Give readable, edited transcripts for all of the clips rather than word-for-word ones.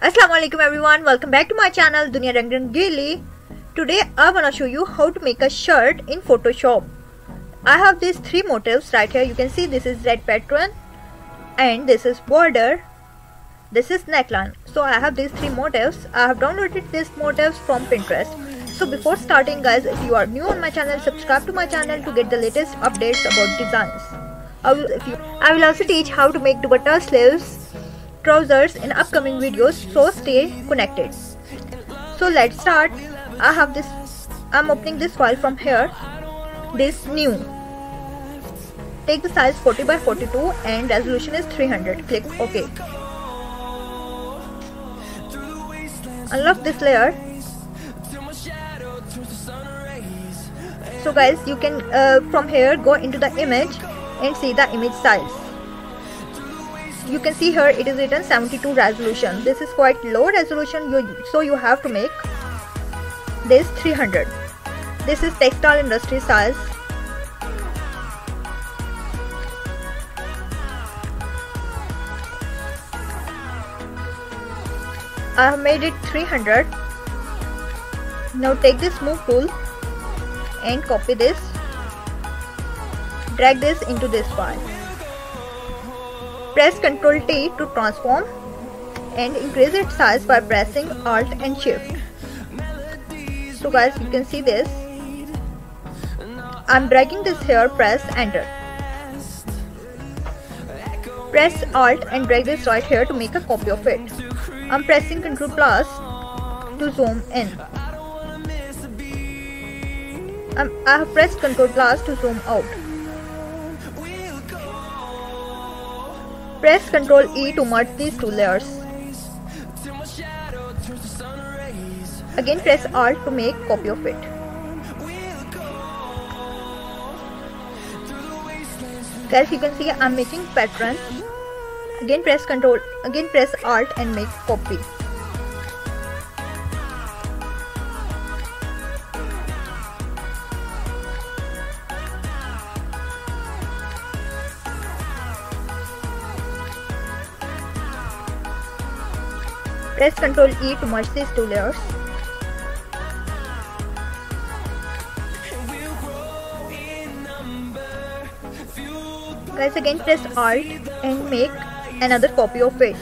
Assalamualaikum everyone, welcome back to my channel Dunia Rang Rangeli. Today I wanna show you how to make a shirt in Photoshop. I have these three motifs right here. You can see this is red pattern and this is border, this is neckline. So I have these three motifs. I have downloaded these motifs from Pinterest. So before starting guys, if you are new on my channel, subscribe to my channel to get the latest updates about designs. I will also teach how to make dupatta, sleeves, trousers in upcoming videos, so stay connected. So let's start. I'm opening this file from here. This new. Take the size 40 by 42 and resolution is 300. Click OK. Unlock this layer. So guys, you can from here go into the image and see the image size. You can see here it is written 72 resolution. This is quite low resolution, so you have to make this 300. This is textile industry size. I have made it 300. Now take this move tool and copy this. Drag this into this file. Press Ctrl T to transform and increase its size by pressing Alt and Shift. So guys, you can see this. I'm dragging this here, press Enter. Press Alt and drag this right here to make a copy of it. I'm pressing Ctrl+ to zoom in. I have pressed Ctrl+ to zoom out. Press Ctrl E to merge these two layers. Again press Alt to make copy of it. Guys, you can see I'm making pattern. Again press Alt and make copy. Press Ctrl E to merge these two layers. Guys, again press Alt and make another copy of it.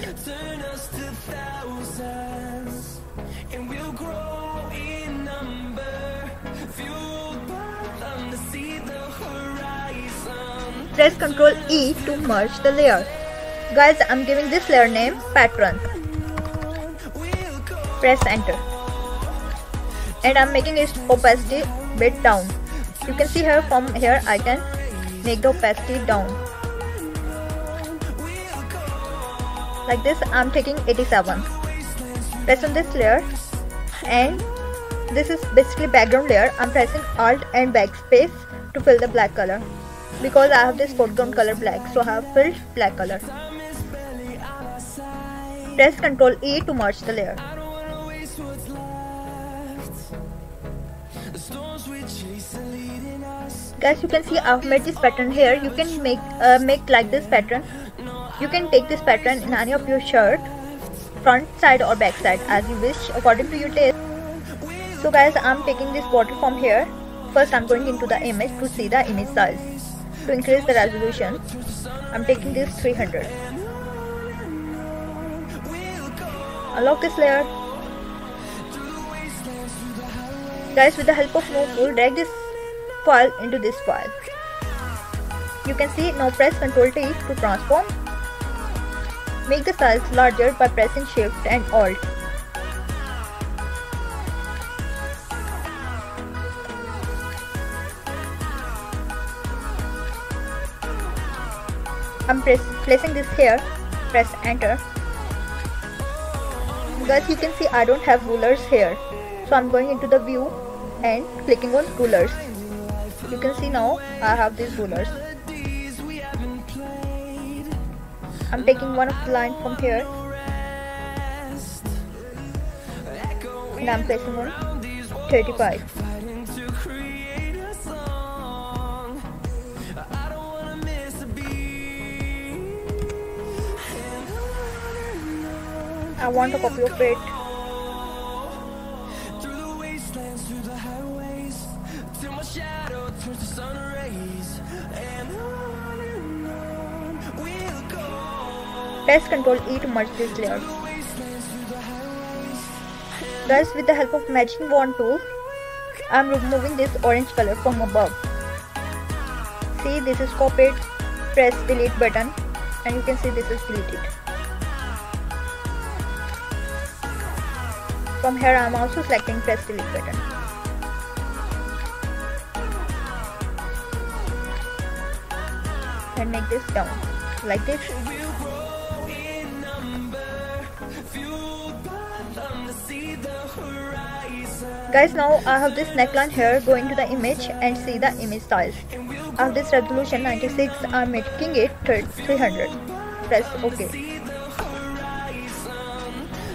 Press Ctrl E to merge the layer. Guys, I'm giving this layer name pattern. Press Enter and I'm making its opacity bit down. You can see here, from here I can make the opacity down like this. I'm taking 87. Press on this layer, and this is basically background layer. I'm pressing Alt and backspace to fill the black color, because I have this foreground color black, so I have filled black color. Press Ctrl E to merge the layer. Guys, you can see I've made this pattern here. You can make like this pattern. You can take this pattern in any of your shirt, front side or back side, as you wish, according to your taste. So guys, I'm taking this border from here. First I'm going into the image to see the image size. To increase the resolution, I'm taking this 300. Unlock this layer. Guys, with the help of move tool, drag this file into this file. You can see now. Press Ctrl T to transform. Make the size larger by pressing Shift and Alt. I'm placing this here. Press Enter. Guys, you can see I don't have rulers here, so I'm going into the view and clicking on rulers. You can see now I have these rulers. I'm taking one of the line from here and I'm placing on 35. I want a copy of it. Through the wastelands, through the highways, till my shadow turns to sun rays, and on we'll go. Press Ctrl E to merge these layers. Guys, with the help of Magic Wand tool, I'm removing this orange color from above. See, this is copied. Press delete button and you can see this is deleted. From here I'm also selecting press delete button. And make this down like this. Guys, now I have this neckline here. Go into the image and see the image size. I have this resolution 96. I am making it 300. Press OK.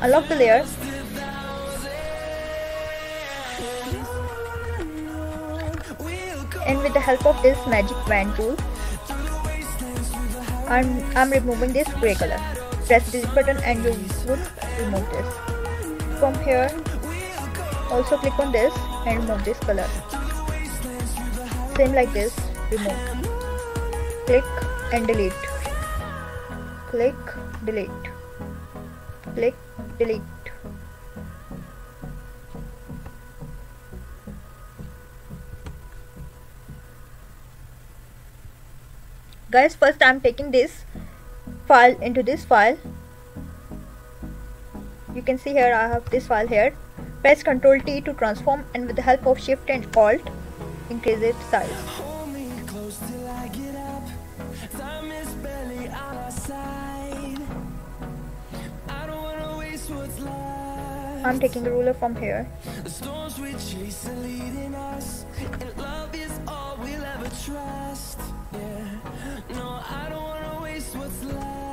Unlock the layer. And with the help of this magic wand tool, I'm removing this grey color. Press delete button and you would remove this. From here, also click on this and remove this color. Same like this, remove. Click and delete. Click, delete. Click, delete. Guys, first I'm taking this file into this file. You can see here I have this file here. Press Ctrl T to transform, and with the help of Shift and Alt, increase its size. I'm taking the ruler from here. The storms we chase are leading us, and love is all we'll ever trust. No, I don't want to waste what's left.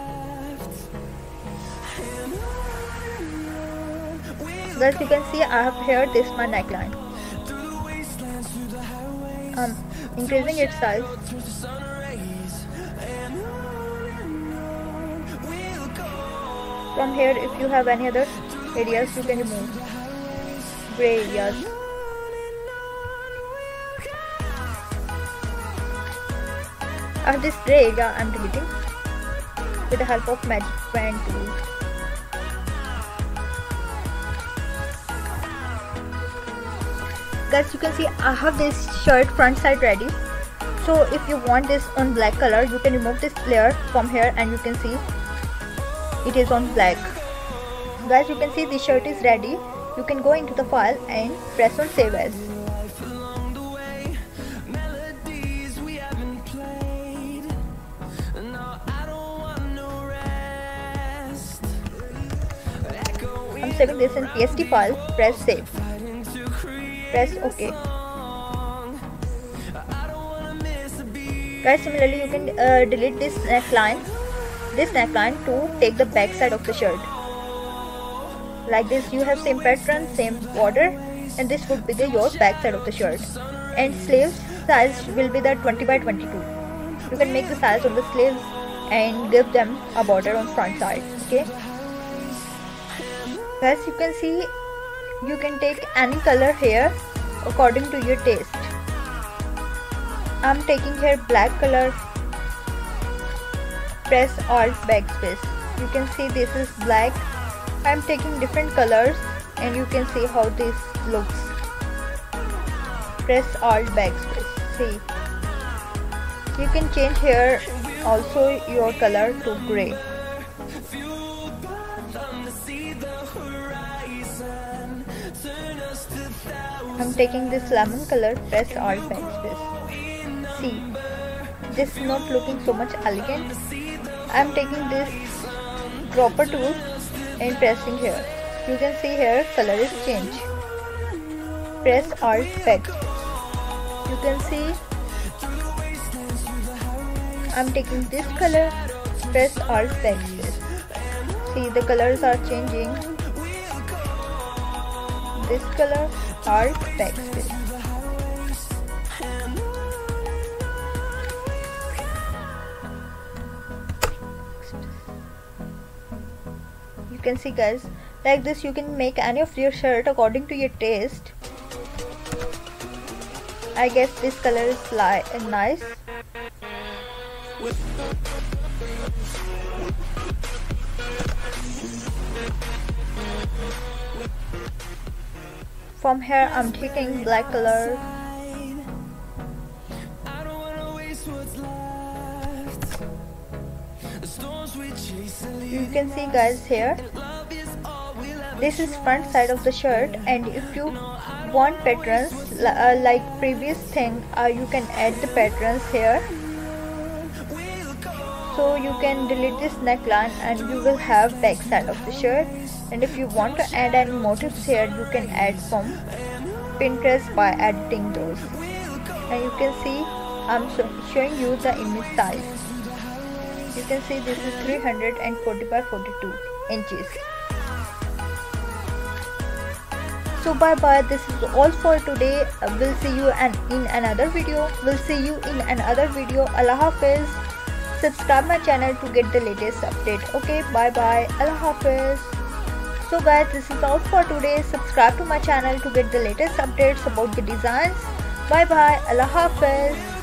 Guys, you can see I have here this my neckline. I'm increasing its size. From here, if you have any other areas, you can remove gray areas. After this gray area, I'm deleting with the help of Magic Wand tool. Guys, you can see I have this shirt front side ready. So if you want this on black color, you can remove this layer from here and you can see it is on black. Guys, you can see this shirt is ready. You can go into the file and press on save as. I'm saving this in PSD file. Press save. Press OK. Guys, similarly you can delete this neckline to take the back side of the shirt. Like this, you have same pattern, same border, and this would be your back side of the shirt. And sleeve size will be the 20 by 22. You can make the size of the sleeves and give them a border on front side. Okay. Guys, you can see. You can take any color here according to your taste. I'm taking here black color. Press Alt backspace. You can see this is black. I'm taking different colors and you can see how this looks. Press Alt backspace. See. You can change here also your color to grey. I'm taking this lemon color, press Alt backspace. See, this is not looking so much elegant. I'm taking this dropper tool and pressing here. You can see here color is changed. Press Alt backspace. You can see I'm taking this color, press Alt backspace. See, the colors are changing. This color, Alt backspace. You can see guys, like this you can make any of your shirt according to your taste. I guess this color is nice. From here I'm taking black color. You can see guys here, this is front side of the shirt, and if you want patterns like previous thing, you can add the patterns here. So you can delete this neckline and you will have back side of the shirt. And if you want to add any motifs here, you can add from Pinterest by editing those. And you can see I'm showing you the image size. You can see this is 340 by 42 inches. So bye bye, this is all for today. We'll see you in another video. Allah Hafiz. Subscribe my channel to get the latest update. Okay, bye bye, Allah Hafiz. So guys, this is all for today. Subscribe to my channel to get the latest updates about the designs. Bye bye, Allah Hafiz.